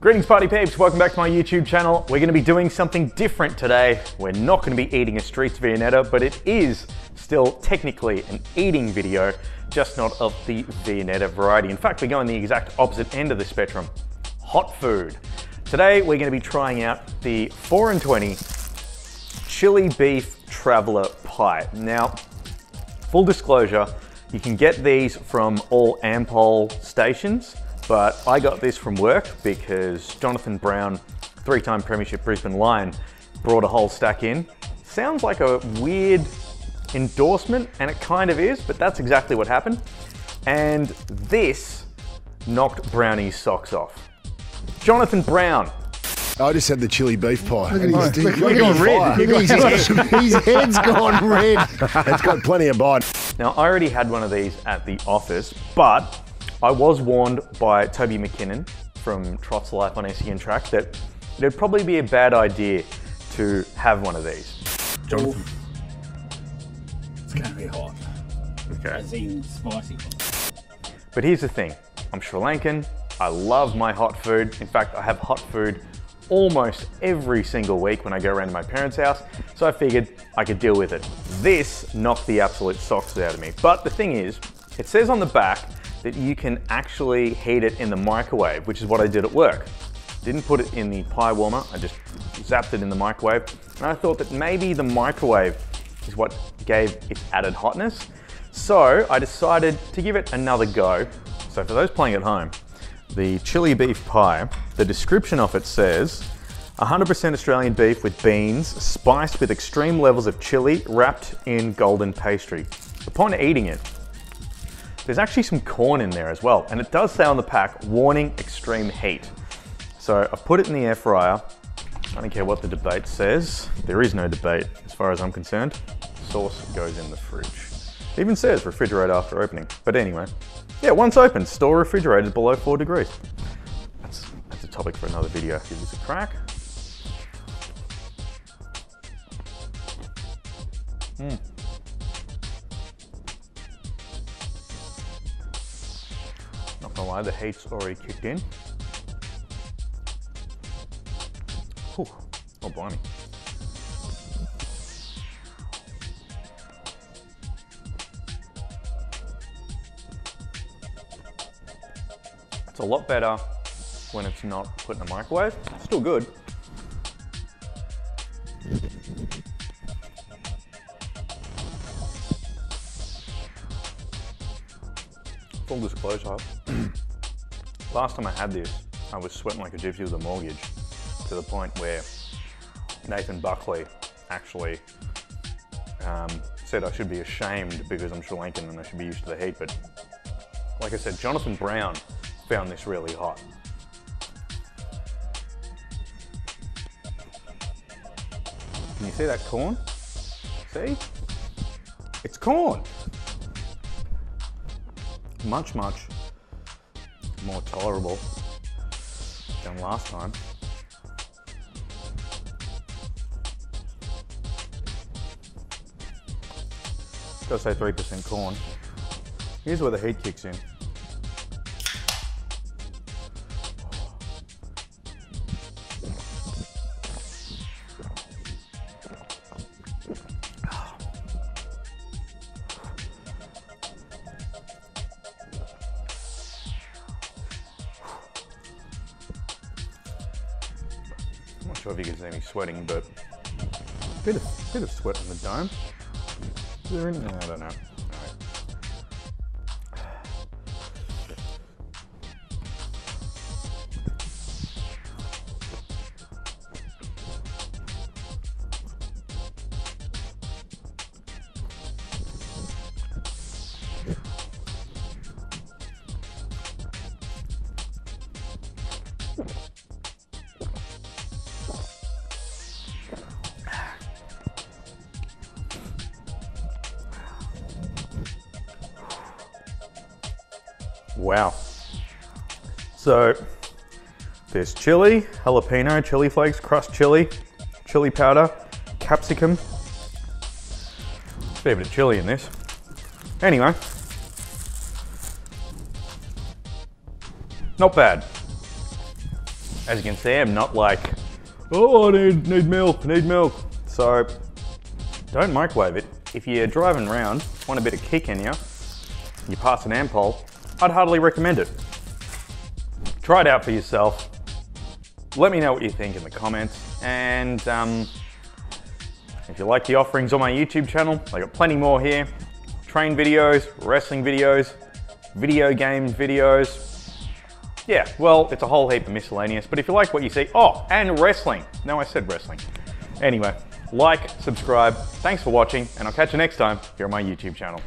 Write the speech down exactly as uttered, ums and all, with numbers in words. Greetings party peeps, welcome back to my YouTube channel. We're gonna be doing something different today. We're not gonna be eating a Streets Vionetta, but it is still technically an eating video, just not of the Vionetta variety. In fact, we're going the exact opposite end of the spectrum, hot food. Today, we're gonna be trying out the Four and twenty chili beef traveler pie. Now, full disclosure, you can get these from all Ampol stations. But I got this from work because Jonathan Brown, three-time Premiership Brisbane Lion, brought a whole stack in. Sounds like a weird endorsement, and it kind of is, but that's exactly what happened. And this knocked Brownie's socks off. Jonathan Brown. I just had the chili beef pie. Look at his, look at his, red. Look at his, his head's gone red. It's got plenty of bite. Now, I already had one of these at the office, but I was warned by Toby McKinnon from Trot's Life on S E N Track that it'd probably be a bad idea to have one of these. Jonathan. It's gonna be hot. Okay. As in spicy. But here's the thing, I'm Sri Lankan, I love my hot food. In fact, I have hot food almost every single week when I go around to my parents' house, so I figured I could deal with it. This knocked the absolute socks out of me. But the thing is, it says on the back that you can actually heat it in the microwave, which is what I did at work. Didn't put it in the pie warmer, I just zapped it in the microwave. And I thought that maybe the microwave is what gave it added hotness. So I decided to give it another go. So for those playing at home, the chili beef pie, the description of it says, one hundred percent Australian beef with beans, spiced with extreme levels of chili, wrapped in golden pastry. Upon eating it, there's actually some corn in there as well, and it does say on the pack, warning extreme heat. So I've put it in the air fryer. I don't care what the debate says. There is no debate as far as I'm concerned. Sauce goes in the fridge. It even says refrigerate after opening. But anyway, yeah, once opened, store refrigerated below four degrees. That's, that's a topic for another video. Give this a crack. Mm. Not gonna lie, the heat's already kicked in. Whew. Oh, blimey. It's a lot better when it's not put in the microwave. It's still good. Full disclosure, last time I had this, I was sweating like a gypsy with a mortgage, to the point where Nathan Buckley actually um, said I should be ashamed because I'm Sri Lankan and I should be used to the heat. But like I said, Jonathan Brown found this really hot. Can you see that corn? See? It's corn. Much, much more tolerable than last time. Gotta say three percent corn. Here's where the heat kicks in. I'm not sure if you can see me sweating, but a bit of, bit of sweat on the dome. Is there in there? I don't know. All right. Wow. So there's chili, jalapeno, chili flakes, crushed chili, chili powder, capsicum. Fair bit of chili in this. Anyway, not bad. as you can see, I'm not like, oh, I need, need milk, need milk. So don't microwave it. If you're driving around, want a bit of kick in you, you pass an Ampol, I'd hardly recommend it. Try it out for yourself. Let me know what you think in the comments. And um, if you like the offerings on my YouTube channel, I got plenty more here. Train videos, wrestling videos, video game videos. Yeah, well, it's a whole heap of miscellaneous, but if you like what you see, oh, and wrestling. No, I said wrestling. Anyway, like, subscribe, thanks for watching, and I'll catch you next time here on my YouTube channel.